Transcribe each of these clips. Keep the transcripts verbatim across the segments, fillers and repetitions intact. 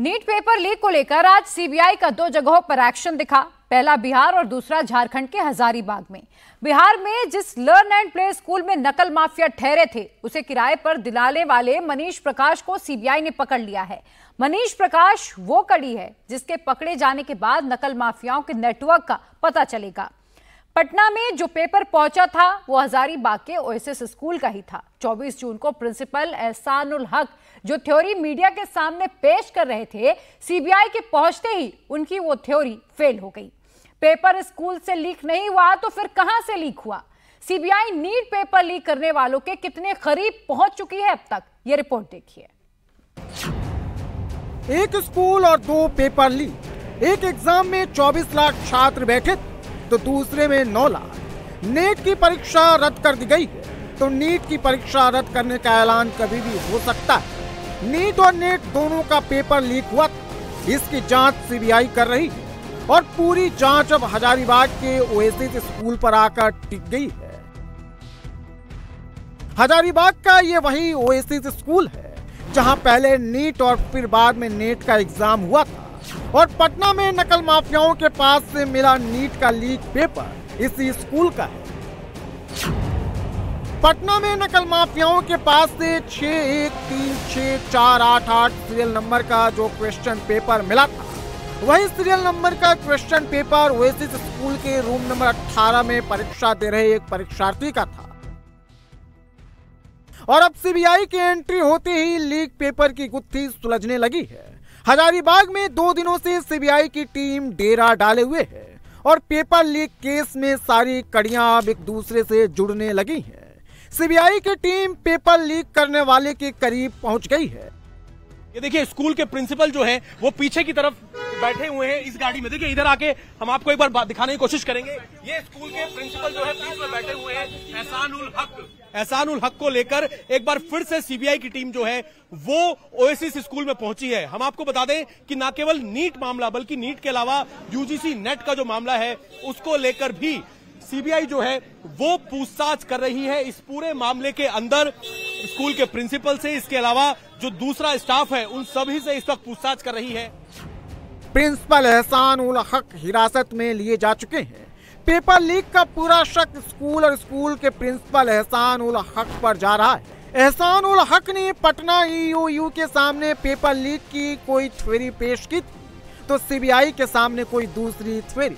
NEET paper leak को लेकर आज सीबीआई का दो जगहों पर एक्शन दिखा, पहला बिहार और दूसरा झारखंड के हजारीबाग में। बिहार में जिस लर्न एंड प्ले स्कूल में नकल माफिया ठहरे थे, उसे किराए पर दिलाने वाले मनीष प्रकाश को सीबीआई ने पकड़ लिया है। मनीष प्रकाश वो कड़ी है जिसके पकड़े जाने के बाद नकल माफियाओं के नेटवर्क का पता चलेगा। पटना में जो पेपर पहुंचा था वो हजारीबाग के ओएसिस स्कूल का ही था। चौबीस जून को प्रिंसिपल एहसानुल हक जो थ्योरी मीडिया के सामने पेश कर रहे थे, सीबीआई के पहुंचते ही उनकी वो थ्योरी फेल हो गई। पेपर स्कूल से लीक नहीं हुआ तो फिर कहां से लीक हुआ? सीबीआई नीट पेपर लीक करने वालों के कितने करीब पहुंच चुकी है अब तक, ये रिपोर्ट देखिए। एक स्कूल और दो पेपर लीक। एक एग्जाम में चौबीस लाख छात्र बैठे तो दूसरे में नौ लाख। नेट की परीक्षा रद्द कर दी गई तो नीट की परीक्षा रद्द करने का ऐलान कभी भी हो सकता है। नीट और नेट दोनों का पेपर लीक हुआ, इसकी जांच सीबीआई कर रही है और पूरी जांच अब हजारीबाग के ओएसिस स्कूल पर आकर टिक गई है। हजारीबाग का ये वही ओएसिस स्कूल है जहां पहले नीट और फिर बाद में नेट का एग्जाम हुआ था और पटना में नकल माफियाओं के पास से मिला नीट का लीक पेपर इसी स्कूल का है। पटना में नकल माफियाओं के पास से छह एक तीन छह चार आठ आठ सीरियल नंबर का जो क्वेश्चन पेपर मिला था, वही सीरियल नंबर का क्वेश्चन पेपर ओएसिस स्कूल के रूम नंबर अठारह में परीक्षा दे रहे एक परीक्षार्थी का था। और अब सीबीआई की एंट्री होते ही लीक पेपर की गुत्थी सुलझने लगी है। हजारीबाग में दो दिनों से सीबीआई की टीम डेरा डाले हुए है और पेपर लीक केस में सारी कड़ियां अब एक दूसरे से जुड़ने लगी हैं। सीबीआई की टीम पेपर लीक करने वाले के करीब पहुंच गई है। ये देखिए स्कूल के प्रिंसिपल जो है वो पीछे की तरफ बैठे हुए हैं इस गाड़ी में। देखिए इधर आके हम आपको एक बार दिखाने की कोशिश करेंगे। ये स्कूल के प्रिंसिपल जो है बीच में बैठे हुए हैं एहसानुल हक। एहसानुल हक को लेकर एक बार फिर से सीबीआई की टीम जो है वो ओएसिस स्कूल में पहुंची है। हम आपको बता दें कि न केवल नीट मामला बल्कि नीट के अलावा यूजीसी नेट का जो मामला है उसको लेकर भी सीबीआई जो है वो पूछताछ कर रही है। इस पूरे मामले के अंदर स्कूल के प्रिंसिपल से, इसके अलावा जो दूसरा स्टाफ है उन सभी से इस वक्त पूछताछ कर रही है। प्रिंसिपल एहसानुल हक हिरासत में लिए जा चुके हैं। पेपर लीक का पूरा शक स्कूल और स्कूल के प्रिंसिपल एहसानुल हक पर जा रहा है। एहसानुल हक ने पटना ईओयू के सामने पेपर लीक की कोई थ्योरी पेश की तो सीबीआई के सामने कोई दूसरी थ्योरी।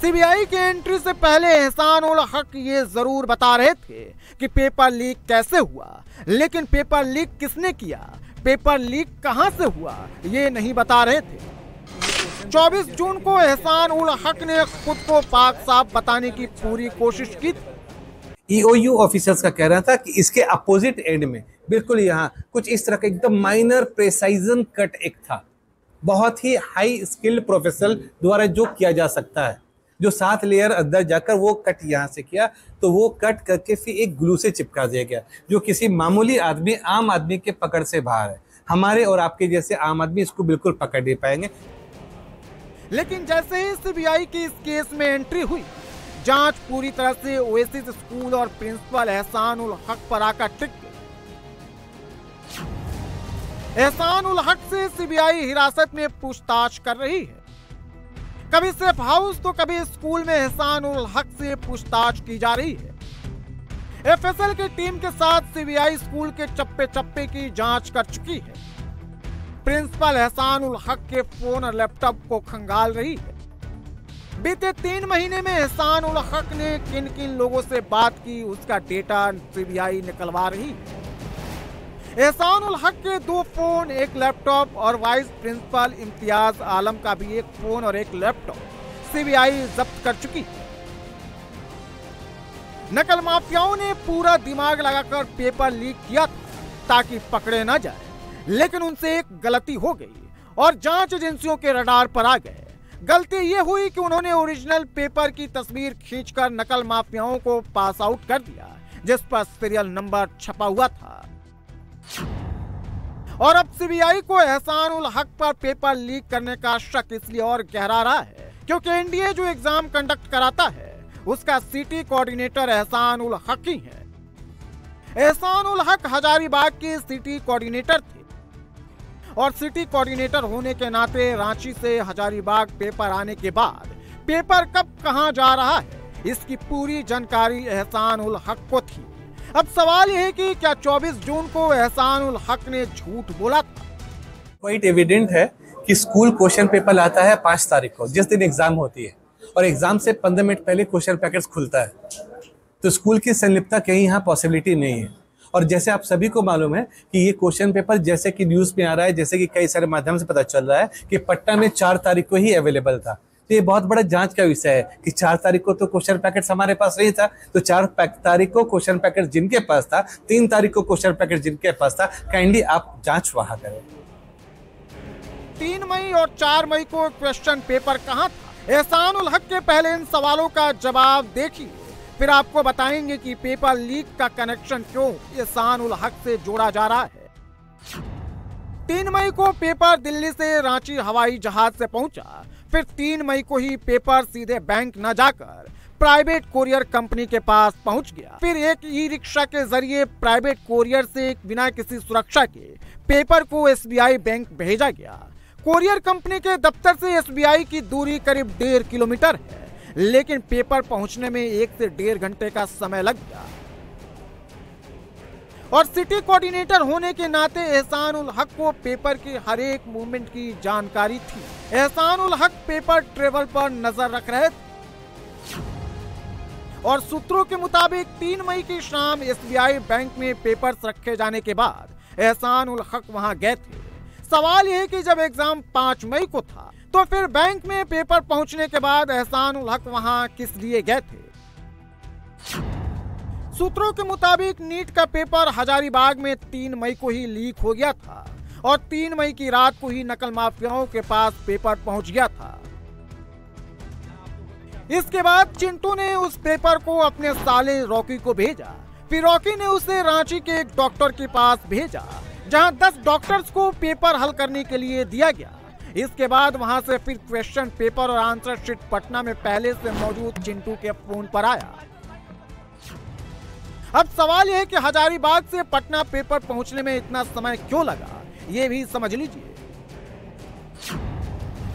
सीबीआई की एंट्री से पहले एहसानुल हक ये जरूर बता रहे थे कि पेपर लीक कैसे हुआ, लेकिन पेपर लीक किसने किया, पेपर लीक कहां से हुआ, ये नहीं बता रहे थे। चौबीस जून को एहसानुल हक ने खुद को पाक साफ बताने की पूरी कोशिश की। ईओयू ऑफिसर्स का कह रहा था कि इसके अपोजिट एंड में बिल्कुल यहाँ कुछ इस तरह का एकदम माइनर प्रेसाइजन कट एक था, बहुत ही हाई स्किल्ड प्रोफेशनल द्वारा जो किया जा सकता है, जो सात लेयर अंदर जाकर वो कट यहाँ से किया तो वो कट करके फिर एक ग्लू से चिपका दिया गया जो किसी मामूली आदमी आम आदमी के पकड़ से बाहर है। हमारे और आपके जैसे आम आदमी इसको बिल्कुल पकड़ नहीं पाएंगे। लेकिन जैसे ही सीबीआई की इस केस में एंट्री हुई, जांच पूरी तरह से ओएसिस स्कूल और प्रिंसिपल एहसानुल हक पर आकर टिक गई। एहसानुल हक से सीबीआई हिरासत में पूछताछ कर रही है। कभी सेफ हाउस तो कभी स्कूल में एहसानुल हक से पूछताछ की जा रही है। एफएसएल की टीम के साथ सीबीआई स्कूल के चप्पे चप्पे की जांच कर चुकी है। प्रिंसिपल एहसानुल हक के फोन और लैपटॉप को खंगाल रही है। बीते तीन महीने में एहसानुल हक ने किन किन लोगों से बात की उसका डेटा सीबीआई निकलवा रही है। एहसानुल हक के दो फोन, एक लैपटॉप और वाइस प्रिंसिपल इम्तियाज आलम का भी एक फोन और एक लैपटॉप सीबीआई जब्त कर चुकी। नकल माफियाओं ने पूरा दिमाग लगाकर पेपर लीक किया ताकि पकड़े ना जाए, लेकिन उनसे एक गलती हो गई और जांच एजेंसियों के रडार पर आ गए। गलती ये हुई कि उन्होंने ओरिजिनल पेपर की तस्वीर खींचकर नकल माफियाओं को पास आउट कर दिया जिस पर सीरियल नंबर छपा हुआ था। और अब सीबीआई को एहसानुल हक पर पेपर लीक करने का शक इसलिए और गहरा रहा है क्योंकि एनटीए जो एग्जाम कंडक्ट कराता है उसका सिटी कोऑर्डिनेटर एहसानुल हक ही है। एहसानुल हक हजारीबाग के सिटी कोऑर्डिनेटर थे। और सिटी कोऑर्डिनेटर होने के नाते रांची से हजारीबाग पेपर आने के बाद पेपर कब कहां जा रहा है, इसकी पूरी जानकारी एहसानुल हक को थी। अब सवाल यह है कि क्या चौबीस जून को एहसानुल हक ने झूठ बोला था? क्वाइट एविडेंट है कि स्कूल क्वेश्चन पेपर आता है पांच तारीख को, जिस दिन एग्जाम होती है, और एग्जाम से पंद्रह मिनट पहले क्वेश्चन पैकेट खुलता है, तो स्कूल की संलिप्तता कहीं यहाँ पॉसिबिलिटी नहीं है। और जैसे आप सभी को मालूम है कि ये क्वेश्चन पेपर जैसे कि न्यूज़ में आ रहा है, जैसे कि कई सारे माध्यम से पता चल रहा है कि पटना में चार तारीख को ही अवेलेबल था, तो ये बहुत बड़ा जांच का विषय है कि चार तारीख को तो क्वेश्चन पैकेट हमारे पास नहीं था, तो चार तारीख को क्वेश्चन पैकेट जिनके पास था, तीन तारीख को क्वेश्चन पैकेट जिनके पास था, काइंडली आप जाँच वहाँ करें। तीन मई और चार मई को क्वेश्चन पेपर कहाँ था? एहसानुल हक के पहले इन सवालों का जवाब देखिए, फिर आपको बताएंगे कि पेपर लीक का कनेक्शन क्यों एहसानुल हक से जोड़ा जा रहा है। तीन मई को पेपर दिल्ली से रांची हवाई जहाज से पहुंचा, फिर तीन मई को ही पेपर सीधे बैंक न जाकर प्राइवेट कोरियर कंपनी के पास पहुंच गया, फिर एक ई रिक्शा के जरिए प्राइवेट कोरियर से बिना किसी सुरक्षा के पेपर को एस बी आई बैंक भेजा गया। कोरियर कंपनी के दफ्तर से एस बी आई की दूरी करीब डेढ़ किलोमीटर है, लेकिन पेपर पहुंचने में एक से डेढ़ घंटे का समय लग गया। और सिटी कोऑर्डिनेटर होने के नाते एहसानुल हक को पेपर के हर एक मूवमेंट की जानकारी थी। एहसानुल हक पेपर ट्रेवल पर नजर रख रहे थे और सूत्रों के मुताबिक तीन मई की शाम एस बी आई बैंक में पेपर्स रखे जाने के बाद एहसानुल हक वहां गए थे। सवाल यह है कि जब एग्जाम पांच मई को था तो फिर बैंक में पेपर पहुंचने के बाद एहसानुल हक वहां किस लिए गए थे? सूत्रों के मुताबिक नीट का पेपर हजारीबाग में तीन मई को ही लीक हो गया था और तीन मई की रात को ही नकल माफियाओं के पास पेपर पहुंच गया था। इसके बाद चिंटू ने उस पेपर को अपने साले रॉकी को भेजा, फिर रॉकी ने उसे रांची के एक डॉक्टर के पास भेजा, जहां दस डॉक्टर्स को पेपर हल करने के लिए दिया गया। इसके बाद वहां से फिर क्वेश्चन पेपर और आंसर शीट पटना में पहले से मौजूद चिंटू के फोन पर आया। अब सवाल यह है कि हजारीबाग से पटना पेपर पहुंचने में इतना समय क्यों लगा, ये भी समझ लीजिए।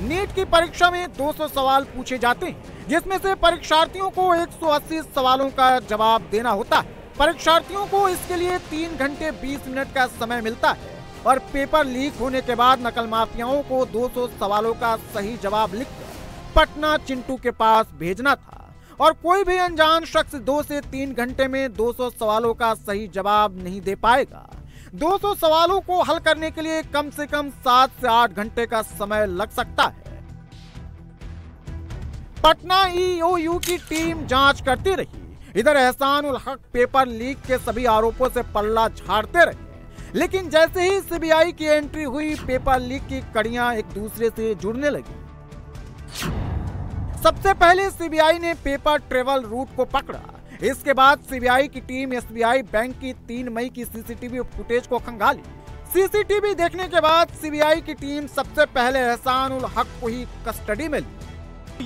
नीट की परीक्षा में दो सौ सवाल पूछे जाते हैं, जिसमें से परीक्षार्थियों को एक सौ अस्सी सवालों का जवाब देना होता है। परीक्षार्थियों को इसके लिए तीन घंटे बीस मिनट का समय मिलता है और पेपर लीक होने के बाद नकल माफियाओं को दो सौ सवालों का सही जवाब लिखकर पटना चिंटू के पास भेजना था और कोई भी अनजान शख्स दो से तीन घंटे में दो सौ सवालों का सही जवाब नहीं दे पाएगा। दो सौ सवालों को हल करने के लिए कम से कम सात से आठ घंटे का समय लग सकता है। पटना ई ओ यू की टीम जांच करती रही। इधर एहसानुल हक पेपर लीक के सभी आरोपों से पल्ला झाड़ते रहे, लेकिन जैसे ही सी बी आई की एंट्री हुई, पेपर लीक की कड़ियां एक दूसरे से जुड़ने लगी। सबसे पहले सी बी आई ने पेपर ट्रेवल रूट को पकड़ा। इसके बाद सी बी आई की team S B I bank की तीन मई की C C T V footage को खंगाली। सी सी टी वी देखने के बाद सी बी आई की टीम सबसे पहले एहसानुल हक को ही कस्टडी में ली।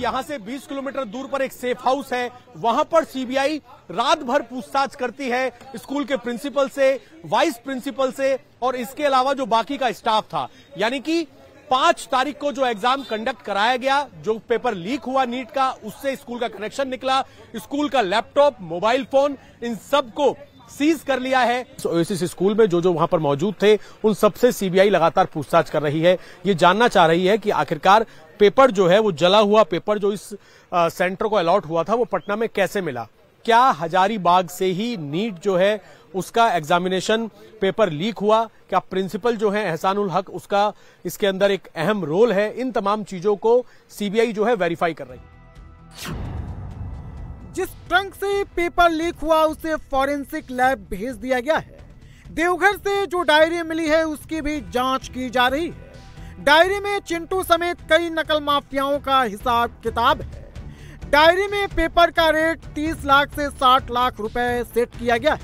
यहाँ से बीस किलोमीटर दूर पर एक सेफ हाउस है, वहां पर सी बी आई रात भर पूछताछ करती है स्कूल के प्रिंसिपल से, वाइस प्रिंसिपल से और इसके अलावा जो बाकी का स्टाफ था। यानी कि पांच तारीख को जो एग्जाम कंडक्ट कराया गया, जो पेपर लीक हुआ नीट का, उससे स्कूल का कनेक्शन निकला, स्कूल का लैपटॉप, मोबाइल फोन, इन सबको सीज कर लिया है। ओएसिस स्कूल में जो जो वहां पर मौजूद थे उन सबसे सी बी आई लगातार पूछताछ कर रही है। ये जानना चाह रही है कि आखिरकार पेपर जो है, वो जला हुआ पेपर जो इस आ, सेंटर को अलॉट हुआ था, वो पटना में कैसे मिला? क्या हजारीबाग से ही नीट जो है उसका एग्जामिनेशन पेपर लीक हुआ? क्या प्रिंसिपल जो है एहसानुल हक, उसका इसके अंदर एक अहम रोल है? इन तमाम चीजों को सी बी आई जो है वेरीफाई कर रही है। जिस ट्रंक से पेपर लीक हुआ उसे फॉरेंसिक लैब भेज दिया गया है। देवघर से जो डायरी मिली है उसकी भी जांच की जा रही है। डायरी में चिंटू समेत कई नकल माफियाओं का हिसाब किताब है। डायरी में पेपर का रेट तीस लाख से साठ लाख रुपए सेट किया गया है,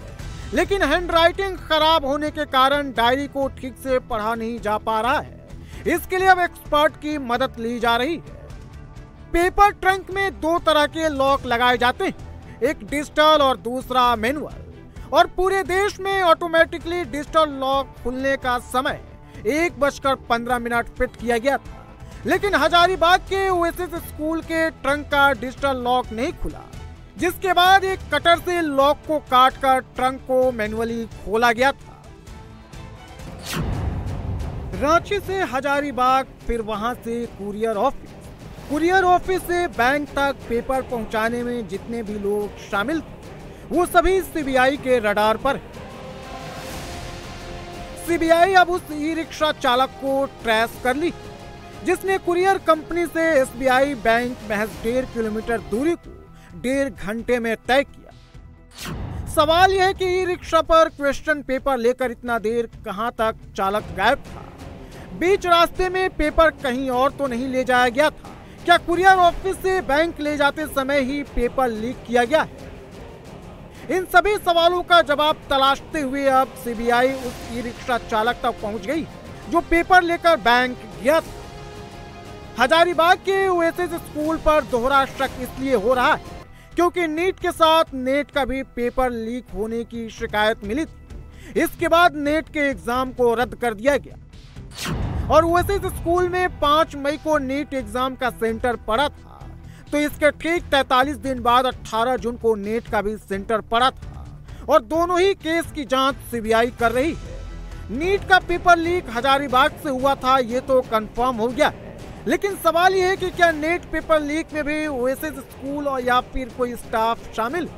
लेकिन हैंडराइटिंग खराब होने के कारण डायरी को ठीक से पढ़ा नहीं जा पा रहा है। इसके लिए अब एक्सपर्ट की मदद ली जा रही है। पेपर ट्रंक में दो तरह के लॉक लगाए जाते हैं, एक डिजिटल और दूसरा मैनुअल, और पूरे देश में ऑटोमेटिकली डिजिटल लॉक खुलने का समय एक बजकर पंद्रह मिनट फिट किया गया था, लेकिन हजारीबाग के ओएसिस स्कूल के ट्रंक का डिजिटल लॉक नहीं खुला, जिसके बाद एक कटर से लॉक को काटकर ट्रंक को मैन्युअली खोला गया था। रांची से हजारीबाग, फिर वहां से कुरियर ऑफिस, कुरियर ऑफिस से बैंक तक पेपर पहुंचाने में जितने भी लोग शामिल थे वो सभी सीबीआई के रडार पर है। सीबीआई अब उस ई रिक्शा चालक को ट्रेस कर ली जिसने कुरियर कंपनी से एसबीआई बैंक महज डेढ़ किलोमीटर दूरी को डेढ़ घंटे में तय किया। सवाल यह है कि ई रिक्शा पर क्वेश्चन पेपर लेकर इतना देर कहां तक चालक गायब था? बीच रास्ते में पेपर कहीं और तो नहीं ले जाया गया था? क्या कुरियर ऑफिस से बैंक ले जाते समय ही पेपर लीक किया गया है? इन सभी सवालों का जवाब तलाशते हुए अब सीबीआई उस ई रिक्शा चालक तक पहुँच गई जो पेपर लेकर बैंक गया था। हजारीबाग के ओएसिस स्कूल पर दोहरा शक इसलिए हो रहा है क्योंकि नीट के साथ नेट का भी पेपर लीक होने की शिकायत मिली थी। इसके बाद नेट के एग्जाम को रद्द कर दिया गया और ओएसिस स्कूल में पाँच मई को नीट एग्जाम का सेंटर पड़ा था, तो इसके ठीक तैंतालीस दिन बाद अठारह जून को नेट का भी सेंटर पड़ा था और दोनों ही केस की जाँच सीबीआई कर रही है। नीट का पेपर लीक हजारीबाग से हुआ था, ये तो कन्फर्म हो गया, लेकिन सवाल यह है कि क्या नेट पेपर लीक में भी ओएसएस स्कूल और या फिर कोई स्टाफ शामिल,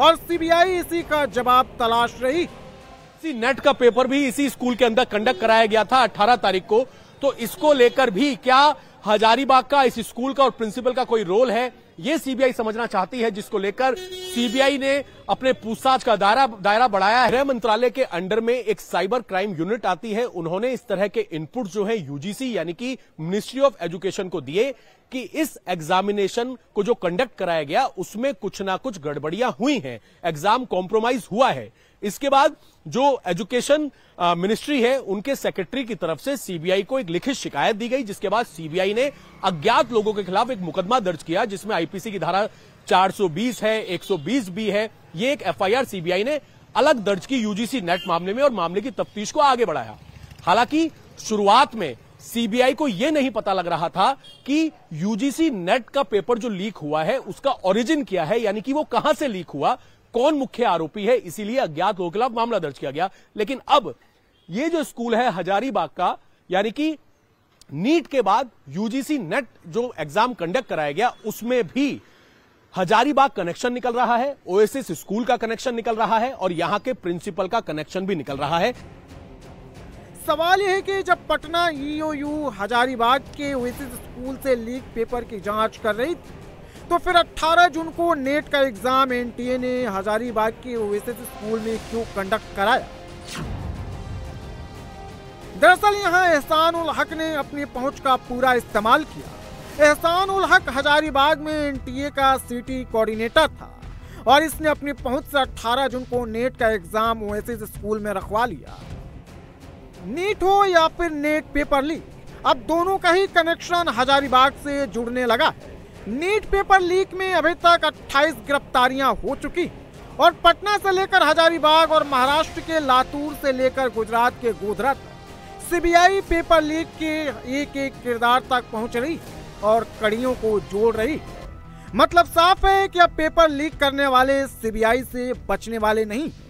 और सीबीआई इसी का जवाब तलाश रही। इसी नेट का पेपर भी इसी स्कूल के अंदर कंडक्ट कराया गया था अठारह तारीख को, तो इसको लेकर भी क्या हजारीबाग का, इस स्कूल का और प्रिंसिपल का कोई रोल है, ये सीबीआई समझना चाहती है, जिसको लेकर सीबीआई ने अपने पूछताछ का दायरा दायरा बढ़ाया। गृह मंत्रालय के अंडर में एक साइबर क्राइम यूनिट आती है, उन्होंने इस तरह के इनपुट जो है यूजीसी यानी कि मिनिस्ट्री ऑफ एजुकेशन को दिए कि इस एग्जामिनेशन को जो कंडक्ट कराया गया उसमें कुछ ना कुछ गड़बड़ियां हुई हैं, एग्जाम कॉम्प्रोमाइज हुआ है। इसके बाद जो एजुकेशन मिनिस्ट्री है उनके सेक्रेटरी की तरफ से सीबीआई को एक लिखित शिकायत दी गई, जिसके बाद सीबीआई ने अज्ञात लोगों के खिलाफ एक मुकदमा दर्ज किया जिसमें आईपीसी की धारा चार सौ बीस है, एक सौ बीस बी है। ये एक एफआईआर सीबीआई ने अलग दर्ज की यूजीसी नेट मामले में और मामले की तफ्तीश को आगे बढ़ाया। हालांकि शुरुआत में सीबीआई को यह नहीं पता लग रहा था कि यूजीसी नेट का पेपर जो लीक हुआ है उसका ओरिजिन क्या है, यानी कि वो कहां से लीक हुआ, कौन मुख्य आरोपी है, इसीलिए अज्ञात लोगों के खिलाफ मामला दर्ज किया गया। लेकिन अब ये जो स्कूल है हजारीबाग का, यानी कि नीट के बाद यूजीसी नेट जो एग्जाम कंडक्ट कराया गया उसमें भी हजारीबाग कनेक्शन निकल रहा है, ओएसिस स्कूल का कनेक्शन निकल रहा है और यहाँ के प्रिंसिपल का कनेक्शन भी निकल रहा है। सवाल यह है कि जब पटना ईओयू हजारीबाग के ओएसिस स्कूल से लीक पेपर की जांच कर रही थी, तो फिर अठारह जून को नेट का एग्जाम एनटीए ने हजारीबाग के ओएसिस स्कूल में क्यों कंडक्ट कराया? दरअसल यहाँ एहसानुल हक ने अपनी पहुंच का पूरा इस्तेमाल किया। एहसानुल हक हजारीबाग में एनटीए का सिटी कोऑर्डिनेटर था और इसने अपनी पहुंच से अठारह जून को नेट का एग्जाम ओएसिस स्कूल में रखवा लिया। नीट हो या फिर नेट पेपर लीक, अब दोनों का ही कनेक्शन हजारीबाग से जुड़ने लगा है। नीट पेपर लीक में अभी तक अट्ठाईस गिरफ्तारियां हो चुकी और पटना से लेकर हजारीबाग और महाराष्ट्र के लातूर से लेकर गुजरात के गोधरा तक सीबीआई पेपर लीक के एक एक किरदार तक पहुंच रही और कड़ियों को जोड़ रही। मतलब साफ है कि अब पेपर लीक करने वाले सीबीआई से बचने वाले नहीं।